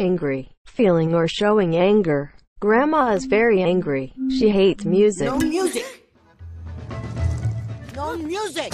Angry, feeling or showing anger. Grandma is very angry. She hates music. No music! No music!